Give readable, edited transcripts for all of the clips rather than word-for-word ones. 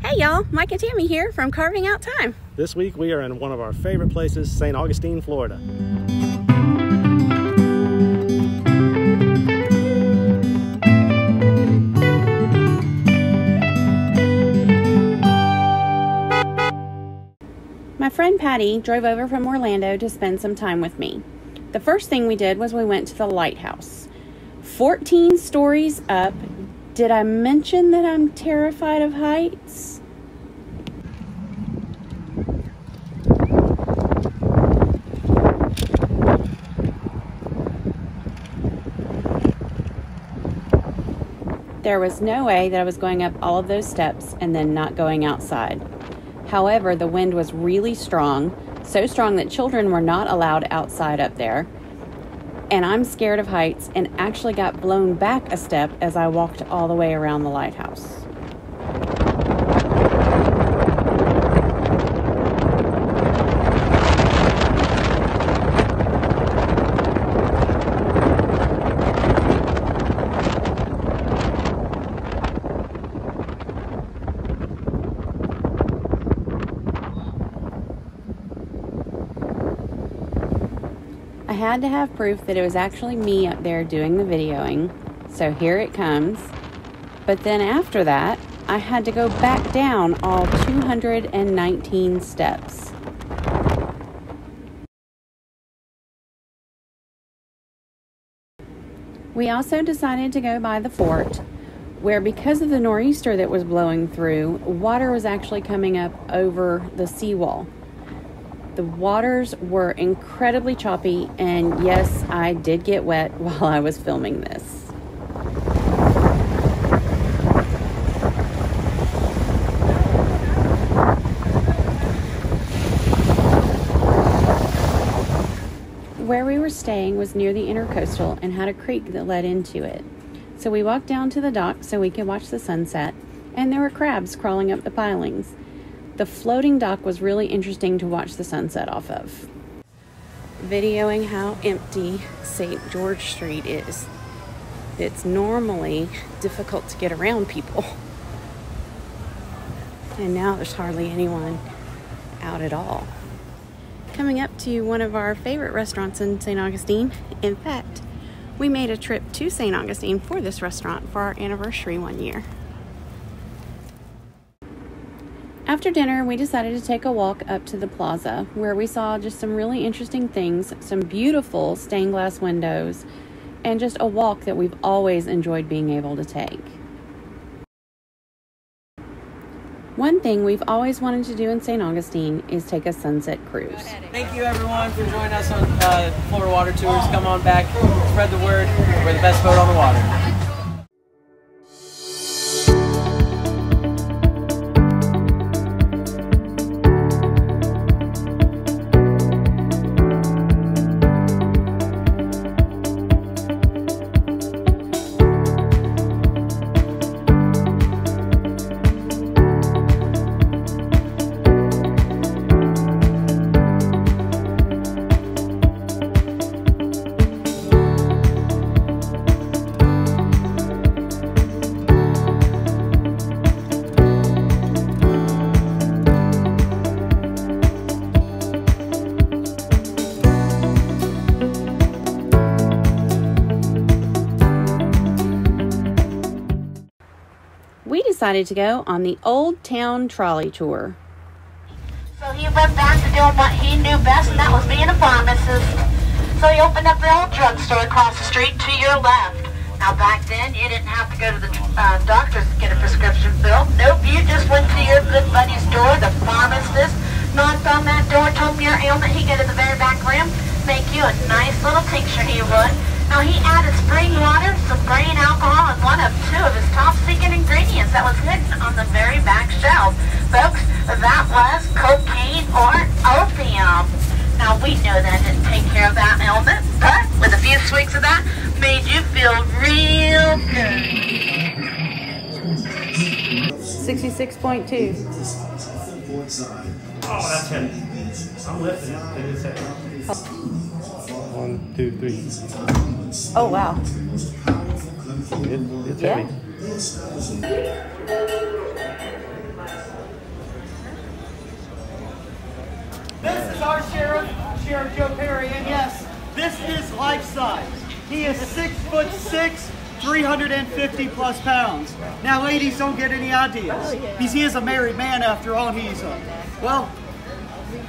Hey y'all, Mike and Tammy here from Carving Out Time. This week we are in one of our favorite places, St. Augustine, Florida. My friend Patty drove over from Orlando to spend some time with me. The first thing we did was we went to the lighthouse. 14 stories up. Did I mention that I'm terrified of heights? There was no way that I was going up all of those steps and then not going outside. However, the wind was really strong, so strong that children were not allowed outside up there. And I'm scared of heights and actually got blown back a step as I walked all the way around the lighthouse. I had to have proof that it was actually me up there doing the videoing, so here it comes. But then after that, I had to go back down all 219 steps. We also decided to go by the fort, where because of the nor'easter that was blowing through, water was actually coming up over the seawall. The waters were incredibly choppy, and yes, I did get wet while I was filming this. Where we were staying was near the intercoastal and had a creek that led into it. So we walked down to the dock so we could watch the sunset, and there were crabs crawling up the pilings. The floating dock was really interesting to watch the sunset off of. Videoing how empty St. George Street is. It's normally difficult to get around people. And now there's hardly anyone out at all. Coming up to one of our favorite restaurants in St. Augustine. In fact, we made a trip to St. Augustine for this restaurant for our anniversary one year. After dinner, we decided to take a walk up to the plaza where we saw just some really interesting things, some beautiful stained glass windows, and just a walk that we've always enjoyed being able to take. One thing we've always wanted to do in St. Augustine is take a sunset cruise. Thank you everyone for joining us on Florida Water Tours. Come on back, spread the word, we're the best boat on the water. We decided to go on the Old Town Trolley Tour. So he went back to doing what he knew best, and that was being a pharmacist. So he opened up the old drugstore across the street to your left. Now back then, you didn't have to go to the doctors to get a prescription filled. Nope, you just went to your good buddy's door, the pharmacist, knocked on that door, told him your ailment, he'd go to the very back room, make you a nice little tincture he would. Now he added spring water, some grain alcohol, and one of two of his top-secret ingredients that was hidden on the very back shelf. Folks, that was cocaine or opium. Now we know that didn't take care of that ailment, but with a few swigs of that, made you feel real good. 66.2. Oh, that's heavy. I'm lifting it. It is heavy. One, two, three. Oh, wow. It's heavy. our sheriff, Sheriff Joe Perry, and yes, this is life size. He is 6'6", 350 plus pounds. Now ladies don't get any ideas. He is a married man after all. He's well,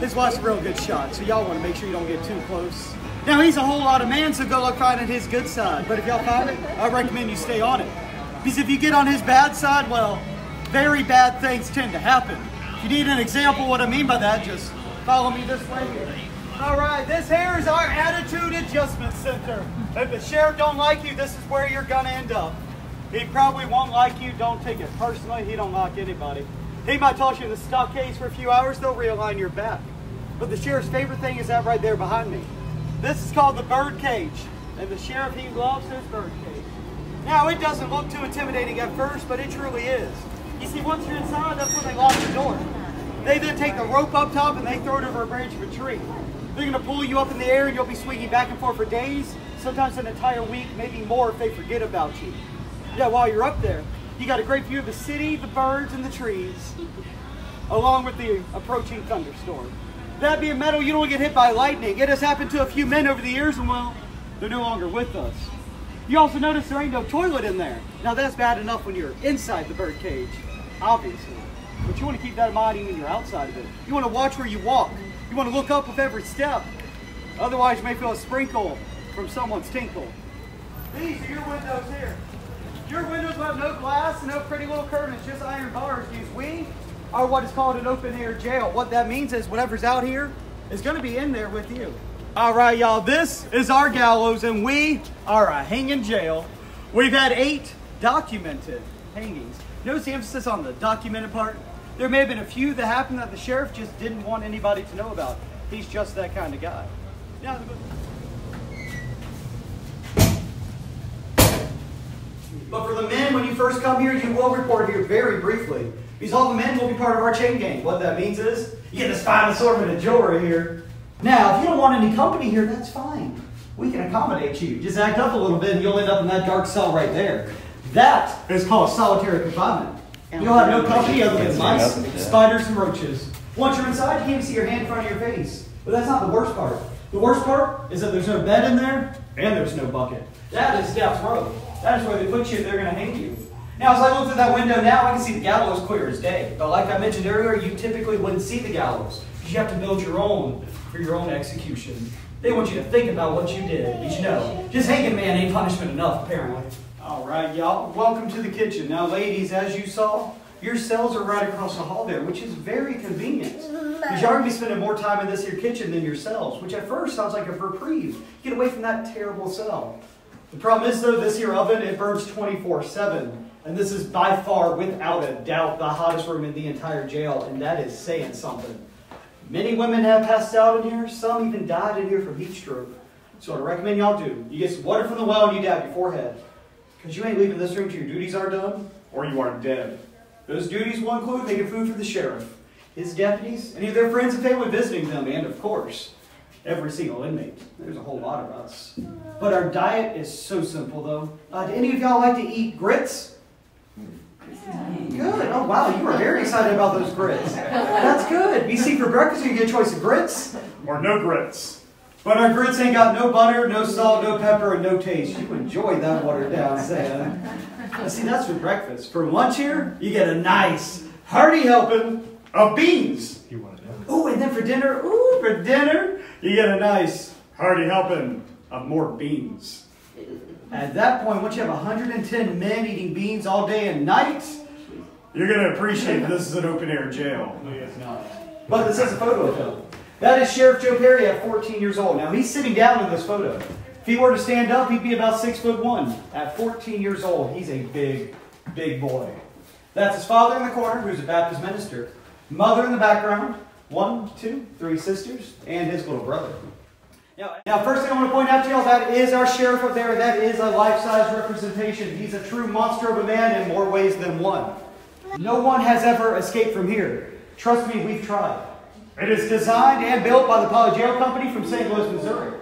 his wife's a real good shot, so y'all want to make sure you don't get too close. Now he's a whole lot of man, so go look finding his good side. But if y'all find it, I recommend you stay on it. Because if you get on his bad side, well, very bad things tend to happen. If you need an example of what I mean by that, just follow me this way here. All right, this here is our Attitude Adjustment Center. If the sheriff don't like you, this is where you're gonna end up. He probably won't like you, don't take it personally, he don't like anybody. He might toss you in the stockades for a few hours, they'll realign your back. But the sheriff's favorite thing is that right there behind me. This is called the bird cage, and the sheriff, he loves his bird cage. Now, it doesn't look too intimidating at first, but it truly is. You see, once you're inside, that's when they lock the door. They then take the rope up top and they throw it over a branch of a tree. They're gonna pull you up in the air and you'll be swinging back and forth for days, sometimes an entire week, maybe more if they forget about you. Yeah, while you're up there, you got a great view of the city, the birds, and the trees, along with the approaching thunderstorm. That being metal, you don't get hit by lightning. It has happened to a few men over the years and well, they're no longer with us. You also notice there ain't no toilet in there. Now that's bad enough when you're inside the bird cage, obviously. But you want to keep that in mind even when you're outside of it. You want to watch where you walk. You want to look up with every step. Otherwise, you may feel a sprinkle from someone's tinkle. These are your windows here. Your windows will have no glass and no pretty little curtains, just iron bars. Because we are what is called an open air jail. What that means is whatever's out here is going to be in there with you. All right, y'all, this is our gallows and we are a hanging jail. We've had 8 documented hangings. Notice the emphasis on the documented part. There may have been a few that happened that the sheriff just didn't want anybody to know about. He's just that kind of guy. Now, but for the men, when you first come here, you will report here very briefly. Because all the men will be part of our chain gang. What that means is, you get this fine assortment of jewelry here. Now, if you don't want any company here, that's fine. We can accommodate you. Just act up a little bit and you'll end up in that dark cell right there. That is called solitary confinement. You'll have no company other than mice, spiders, and roaches. Once you're inside, you can't even see your hand in front of your face. But that's not the worst part. The worst part is that there's no bed in there, and there's no bucket. That is death row. That is where they put you, they're gonna hang you. Now, as I look through that window now, I can see the gallows clear as day. But like I mentioned earlier, you typically wouldn't see the gallows, because you have to build your own for your own execution. They want you to think about what you did, because you know, just hanging man ain't punishment enough, apparently. All right, y'all, welcome to the kitchen. Now, ladies, as you saw, your cells are right across the hall there, which is very convenient. Because y'all are going to be spending more time in this here kitchen than your cells, which at first sounds like a reprieve. Get away from that terrible cell. The problem is, though, this here oven, it burns 24/7. And this is by far, without a doubt, the hottest room in the entire jail, and that is saying something. Many women have passed out in here. Some even died in here from heat stroke. So I recommend y'all do. You get some water from the well and you dab your forehead. Because you ain't leaving this room till your duties are done, or you are dead. Those duties will include making food for the sheriff, his deputies, any of their friends and family visiting them, and of course, every single inmate. There's a whole lot of us. But our diet is so simple, though. Do any of y'all like to eat grits? Good. Oh, wow, you were very excited about those grits. That's good. You see, for breakfast, you get a choice of grits. Or no grits. But our grits ain't got no butter, no salt, no pepper, and no taste. You enjoy that watered down sand. See, that's for breakfast. For lunch here, you get a nice, hearty helping of beans. Oh, and then for dinner, you get a nice, hearty helping of more beans. At that point, once you have 110 men eating beans all day and night, you're going to appreciate that this is an open-air jail. No, it's not. But this is a photo of them. That is Sheriff Joe Perry at 14 years old. Now, he's sitting down in this photo. If he were to stand up, he'd be about 6'1". At 14 years old, he's a big, big boy. That's his father in the corner, who's a Baptist minister. Mother in the background, 1, 2, 3 sisters, and his little brother. Now, first thing I want to point out to y'all, that is our sheriff up there. That is a life-size representation. He's a true monster of a man in more ways than one. No one has ever escaped from here. Trust me, we've tried. It is designed and built by the PolyGeo Company from St. Louis, Missouri.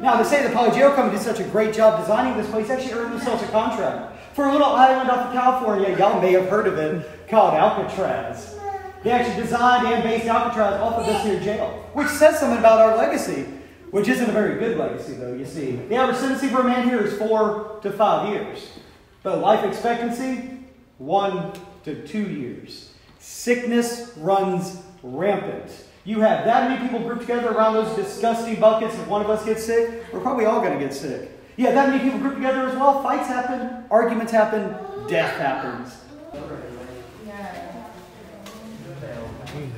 Now, to say the PolyGeo Company did such a great job designing this place, actually earned themselves a contract for a little island off of California, y'all may have heard of it, called Alcatraz. They actually designed and based Alcatraz off of this here jail, which says something about our legacy, which isn't a very good legacy, though, you see. The average sentencing for a man here is 4 to 5 years. But life expectancy, 1 to 2 years. Sickness runs rampant. You have that many people grouped together around those disgusting buckets. If one of us gets sick, we're probably all going to get sick. You have that many people grouped together as well. Fights happen, arguments happen, death happens.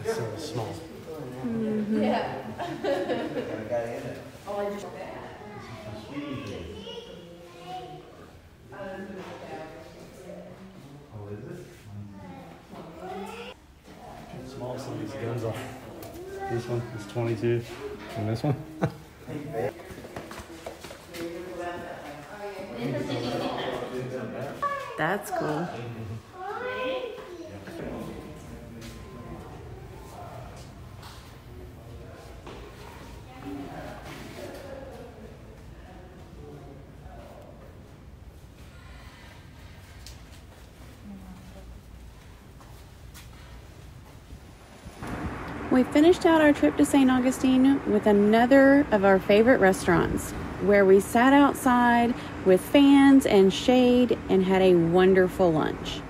That's so small. Mm-hmm. Yeah. Oh, I just oh, is it? Small, some of these guns are. This one is 22, and this one. That's cool. We finished out our trip to St. Augustine with another of our favorite restaurants, where we sat outside with fans and shade and had a wonderful lunch.